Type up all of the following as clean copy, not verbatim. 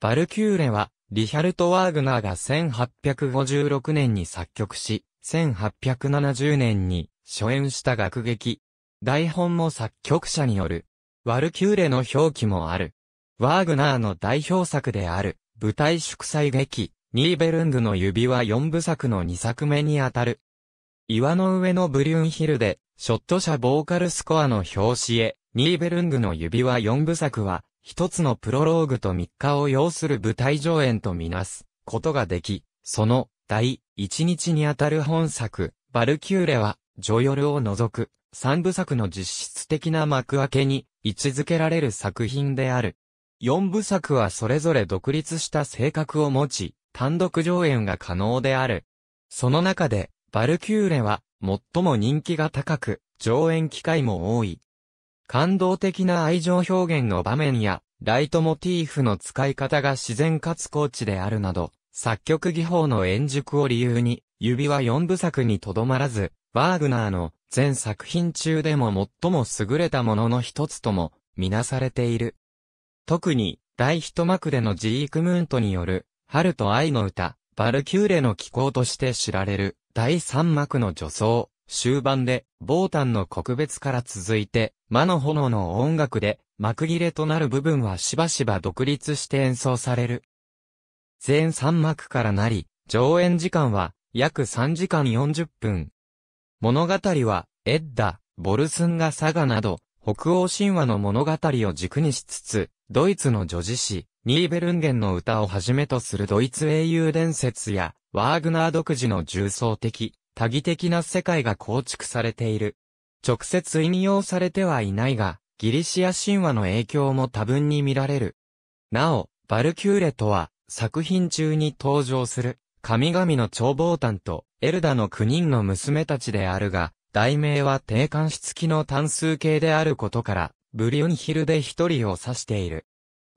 バルキューレは、リヒャルト・ワーグナーが1856年に作曲し、1870年に初演した楽劇。台本も作曲者による。ワルキューレの表記もある。ワーグナーの代表作である、舞台祝祭劇、ニーベルングの指輪4部作の2作目にあたる。岩の上のブリュンヒルデ、ショット社ボーカルスコアの表紙へ、ニーベルングの指輪4部作は、一つのプロローグと3日を要する舞台上演とみなすことができ、その第1日にあたる本作、バルキューレは、序夜を除く3部作の実質的な幕開けに位置づけられる作品である。4部作はそれぞれ独立した性格を持ち、単独上演が可能である。その中で、バルキューレは最も人気が高く、上演機会も多い。感動的な愛情表現の場面や、ライトモティーフの使い方が自然かつ高貴であるなど、作曲技法の円熟を理由に、指輪4部作にとどまらず、ワーグナーの全作品中でも最も優れたものの一つとも、みなされている。特に、第一幕でのジークムントによる、春と愛の歌、バルキューレの奇行として知られる。第三幕の序奏、終盤で、ボータンの告別から続いて、魔の炎の音楽で、幕切れとなる部分はしばしば独立して演奏される。全三幕からなり、上演時間は、約3時間40分。物語は、エッダ、ボルスンガサガなど、北欧神話の物語を軸にしつつ、ドイツの叙事詩、ニーベルンゲンの歌をはじめとするドイツ英雄伝説や、ワーグナー独自の重層的、多義的な世界が構築されている。直接引用されてはいないが、ギリシア神話の影響も多分に見られる。なお、バルキューレとは、作品中に登場する、神々の長ボータンと、エルダの9人の娘たちであるが、題名は定冠詞付きの単数形であることから、ブリュンヒルデ一人を指している。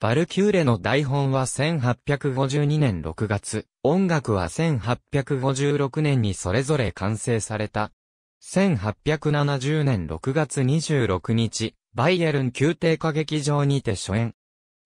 バルキューレの台本は1852年6月、音楽は1856年にそれぞれ完成された。1870年6月26日、バイエルン宮廷歌劇場にて初演。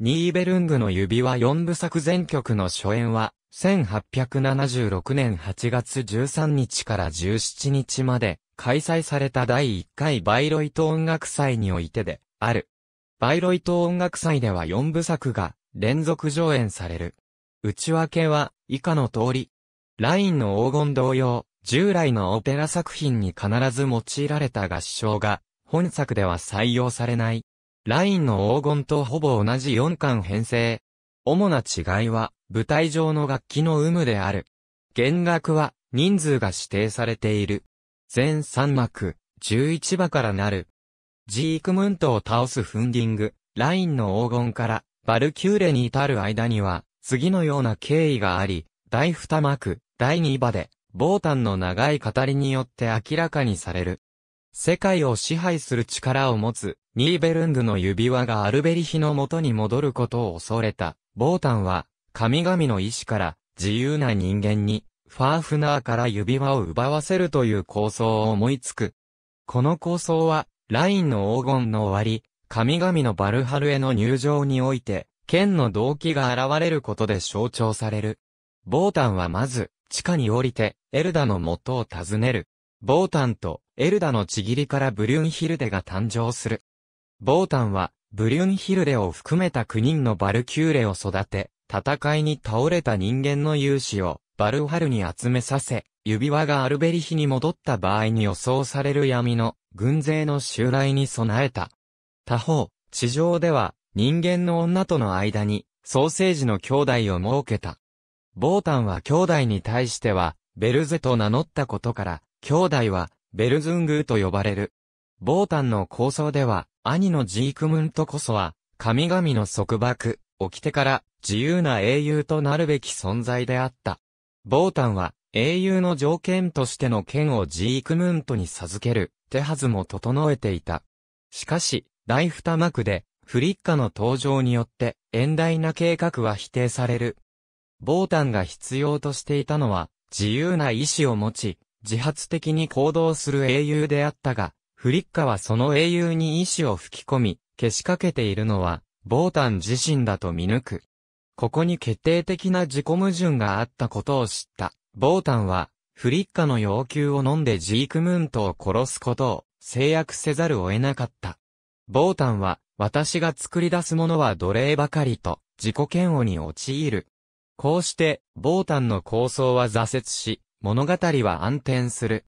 ニーベルングの指輪4部作全曲の初演は、1876年8月13日から17日まで、開催された第1回バイロイト音楽祭においてで、ある。バイロイト音楽祭では4部作が連続上演される。内訳は以下の通り。ラインの黄金同様、従来のオペラ作品に必ず用いられた合唱が本作では採用されない。ラインの黄金とほぼ同じ4巻編成。主な違いは舞台上の楽器の有無である。弦楽は人数が指定されている。全3幕、11場からなる。ジークムントを倒すフンディング、ラインの黄金から、バルキューレに至る間には、次のような経緯があり、第2幕、第2場で、ボータンの長い語りによって明らかにされる。世界を支配する力を持つ、ニーベルングの指輪がアルベリヒの元に戻ることを恐れた、ボータンは、神々の意志から、自由な人間に、ファーフナーから指輪を奪わせるという構想を思いつく。この構想は、ラインの黄金の終わり、神々のバルハルへの入場において、剣の動機が現れることで象徴される。ボータンはまず、地下に降りて、エルダの元を訪ねる。ボータンと、エルダのちぎりからブリュンヒルデが誕生する。ボータンは、ブリュンヒルデを含めた9人のバルキューレを育て、戦いに倒れた人間の勇士を、バルハルに集めさせ、指輪がアルベリヒに戻った場合に予想される闇の軍勢の襲来に備えた。他方、地上では人間の女との間にソーセージの兄弟を設けた。ボータンは兄弟に対してはベルゼと名乗ったことから、兄弟はベルズングーと呼ばれる。ボータンの構想では兄のジークムントこそは神々の束縛、掟から自由な英雄となるべき存在であった。ボータンは英雄の条件としての剣をジークムントに授ける手はずも整えていた。しかし、第2幕でフリッカの登場によって遠大な計画は否定される。ボータンが必要としていたのは自由な意志を持ち、自発的に行動する英雄であったが、フリッカはその英雄に意志を吹き込み、けしかけているのはボータン自身だと見抜く。ここに決定的な自己矛盾があったことを知った。ボータンは、フリッカの要求を飲んでジークムントを殺すことを制約せざるを得なかった。ボータンは、私が作り出すものは奴隷ばかりと、自己嫌悪に陥る。こうして、ボータンの構想は挫折し、物語は暗転する。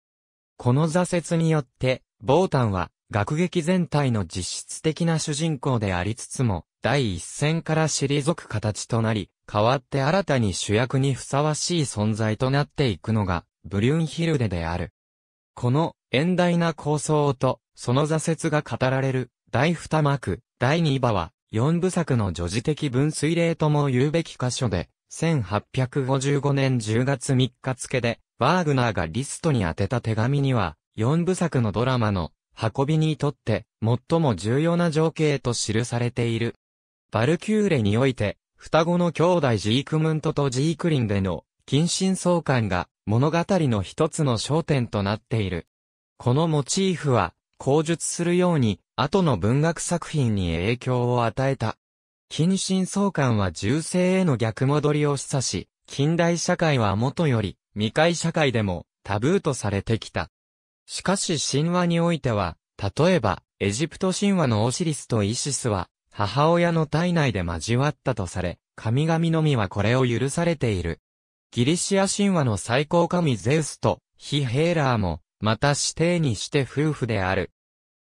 この挫折によって、ボータンは、学劇全体の実質的な主人公でありつつも、第一線から退く形となり、代わって新たに主役にふさわしい存在となっていくのが、ブリュンヒルデである。この、遠大な構想と、その挫折が語られる、第二幕、第二話は、四部作の叙事的分水嶺とも言うべき箇所で、1855年10月3日付で、ワーグナーがリストに宛てた手紙には、四部作のドラマの運びにとって最も重要な情景と記されている。バルキューレにおいて、双子の兄弟ジークムントとジークリンでの近親相関が物語の一つの焦点となっている。このモチーフは、口述するように、後の文学作品に影響を与えた。近親相関は従性への逆戻りを示唆し、近代社会はもとより、未開社会でもタブーとされてきた。しかし神話においては、例えば、エジプト神話のオシリスとイシスは、母親の体内で交わったとされ、神々のみはこれを許されている。ギリシア神話の最高神ゼウスとヒヘーラーも、また師弟にして夫婦である。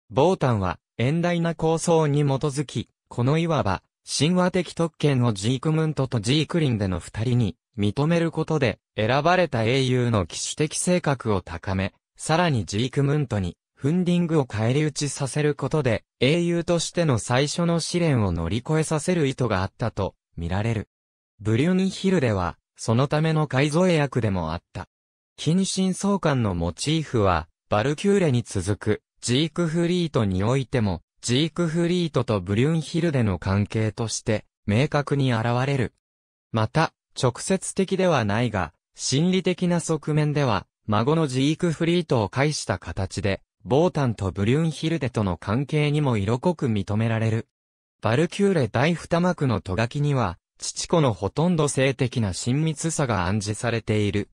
ボータンは、遠大な構想に基づき、このいわば、神話的特権をジークムントとジークリンでの二人に、認めることで、選ばれた英雄の騎手的性格を高め、さらにジークムントに、フンディングを返り討ちさせることで、英雄としての最初の試練を乗り越えさせる意図があったと、見られる。ブリュンヒルデは、そのための改造役でもあった。近親相関のモチーフは、バルキューレに続く、ジークフリートにおいても、ジークフリートとブリュンヒルデの関係として、明確に現れる。また、直接的ではないが、心理的な側面では、孫のジークフリートを介した形で、ボータンとブリュンヒルデとの関係にも色濃く認められる。バルキューレ第二幕のと書きには、父子のほとんど性的な親密さが暗示されている。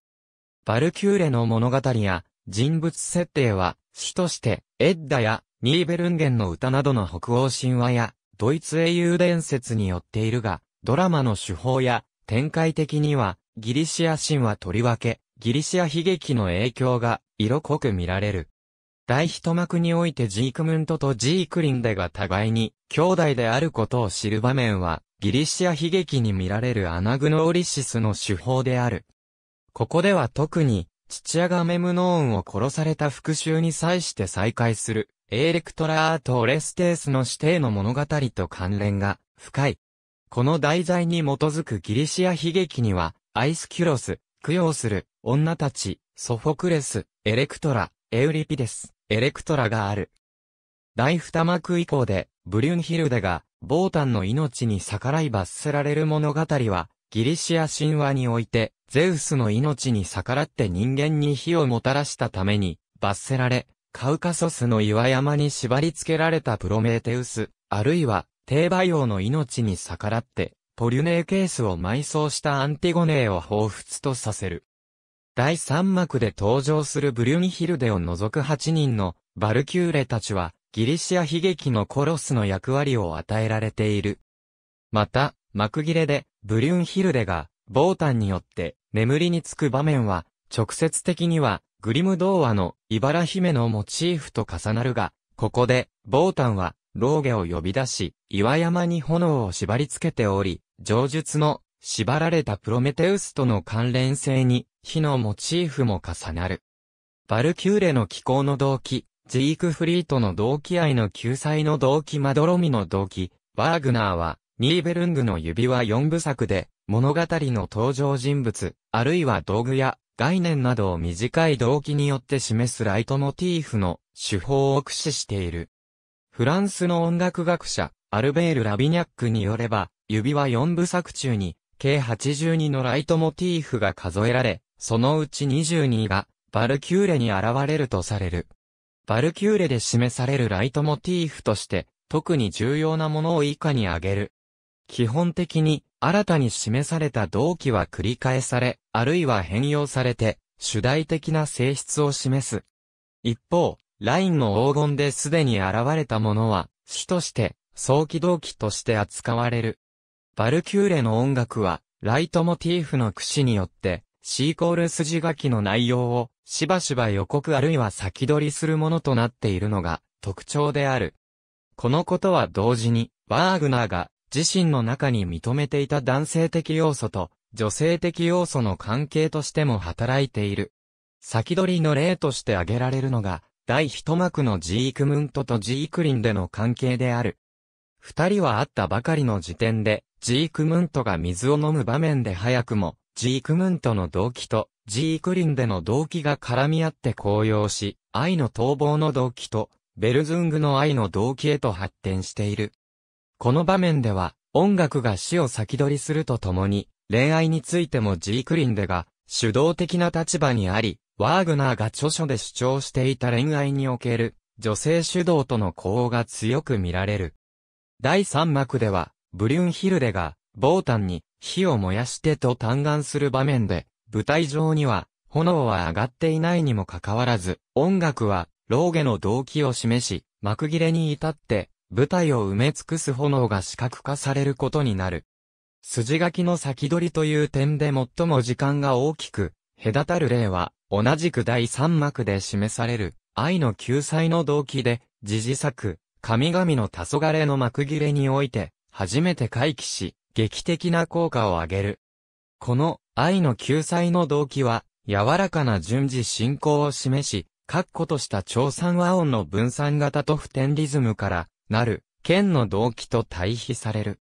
バルキューレの物語や人物設定は、主として、エッダやニーベルンゲンの歌などの北欧神話や、ドイツ英雄伝説によっているが、ドラマの手法や、展開的には、ギリシア神話とりわけ、ギリシア悲劇の影響が色濃く見られる。第一幕においてジークムントとジークリンデが互いに兄弟であることを知る場面は、ギリシア悲劇に見られるアナグノーリシスの手法である。ここでは特に、父アガメムノーンを殺された復讐に際して再会する、エーレクトラーとオレステースの師弟の物語と関連が深い。この題材に基づくギリシア悲劇には、アイスキュロス、供養する、女たち、ソフォクレス、エレクトラ、エウリピデス、エレクトラがある。第二幕以降で、ブリュンヒルデが、ボータンの命に逆らい罰せられる物語は、ギリシア神話において、ゼウスの命に逆らって人間に火をもたらしたために、罰せられ、カウカソスの岩山に縛り付けられたプロメーテウス、あるいは、テーバ王の命に逆らって、ポリュネーケースを埋葬したアンティゴネーを彷彿とさせる。第三幕で登場するブリュンヒルデを除く8人のバルキューレたちは、ギリシア悲劇のコロスの役割を与えられている。また、幕切れで、ブリュンヒルデが、ボータンによって、眠りにつく場面は、直接的には、グリム童話の、イバラ姫のモチーフと重なるが、ここで、ボータンは、ローゲを呼び出し、岩山に炎を縛り付けており、上述の縛られたプロメテウスとの関連性に火のモチーフも重なる。バルキューレの寄港の動機、ジークフリートの動機愛の救済の動機まどろみの動機、ワーグナーはニーベルングの指輪4部作で物語の登場人物、あるいは道具や概念などを短い動機によって示すライトモティーフの手法を駆使している。フランスの音楽学者、アルベール・ラビニャックによれば、指輪4部作中に、計82のライトモティーフが数えられ、そのうち22が、バルキューレに現れるとされる。バルキューレで示されるライトモティーフとして、特に重要なものを以下に挙げる。基本的に新たに示された動機は繰り返され、あるいは変容されて主題的な性質を示す。一方、ラインの黄金ですでに現れたものは主として早期動機として扱われる。ヴァルキューレの音楽はライトモティーフの駆使によってC= 筋書きの内容をしばしば予告あるいは先取りするものとなっているのが特徴である。このことは同時にワーグナーが自身の中に認めていた男性的要素と女性的要素の関係としても働いている。先取りの例として挙げられるのが第一幕のジークムントとジークリンでの関係である。二人は会ったばかりの時点でジークムントが水を飲む場面で早くもジークムントの動機とジークリンでの動機が絡み合って高揚し、愛の逃亡の動機とベルズングの愛の動機へと発展している。この場面では音楽が死を先取りするとともに恋愛についてもジークリンデが主導的な立場にあり、ワーグナーが著書で主張していた恋愛における女性主導との呼応が強く見られる。第三幕ではブリュンヒルデがボータンに火を燃やしてと嘆願する場面で、舞台上には炎は上がっていないにもかかわらず音楽はローゲの動機を示し、幕切れに至って舞台を埋め尽くす炎が視覚化されることになる。筋書きの先取りという点で最も時間が大きく隔たる例は、同じく第三幕で示される愛の救済の動機で、時事作、神々の黄昏の幕切れにおいて、初めて回帰し、劇的な効果を上げる。この愛の救済の動機は、柔らかな順次進行を示し、確固とした調三和音の分散型と普天リズムから、なる、剣の動機と対比される。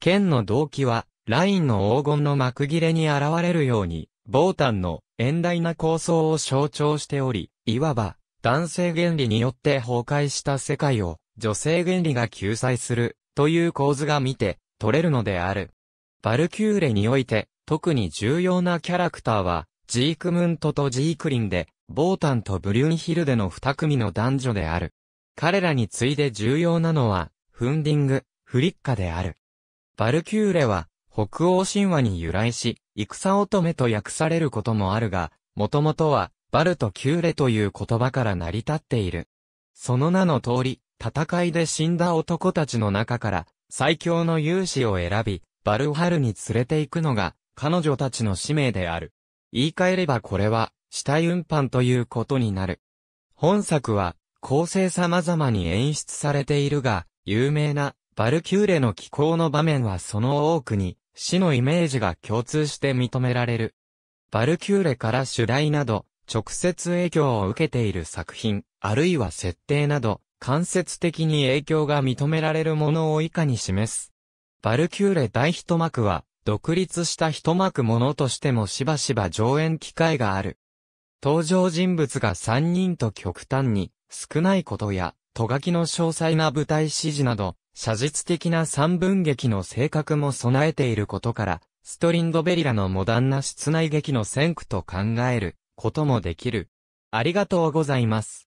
剣の動機は、ラインの黄金の幕切れに現れるように、ボータンの遠大な構想を象徴しており、いわば、男性原理によって崩壊した世界を、女性原理が救済する、という構図が見て、取れるのである。ヴァルキューレにおいて、特に重要なキャラクターは、ジークムントとジークリンで、ボータンとブリュンヒルデの二組の男女である。彼らに次いで重要なのは、フンディング、フリッカである。ヴァルキューレは、北欧神話に由来し、戦乙女と訳されることもあるが、もともとは、ヴァルとキューレという言葉から成り立っている。その名の通り、戦いで死んだ男たちの中から、最強の勇士を選び、ヴァルハルに連れて行くのが、彼女たちの使命である。言い換えればこれは、死体運搬ということになる。本作は、構成様々に演出されているが、有名なヴァルキューレの騎行の場面はその多くに死のイメージが共通して認められる。ヴァルキューレから主題など直接影響を受けている作品、あるいは設定など間接的に影響が認められるものを以下に示す。ヴァルキューレ第一幕は独立した一幕ものとしてもしばしば上演機会がある。登場人物が3人と極端に少ないことや、と書きの詳細な舞台指示など、写実的な三分劇の性格も備えていることから、ストリンドベリラのモダンな室内劇の先駆と考えることもできる。ありがとうございます。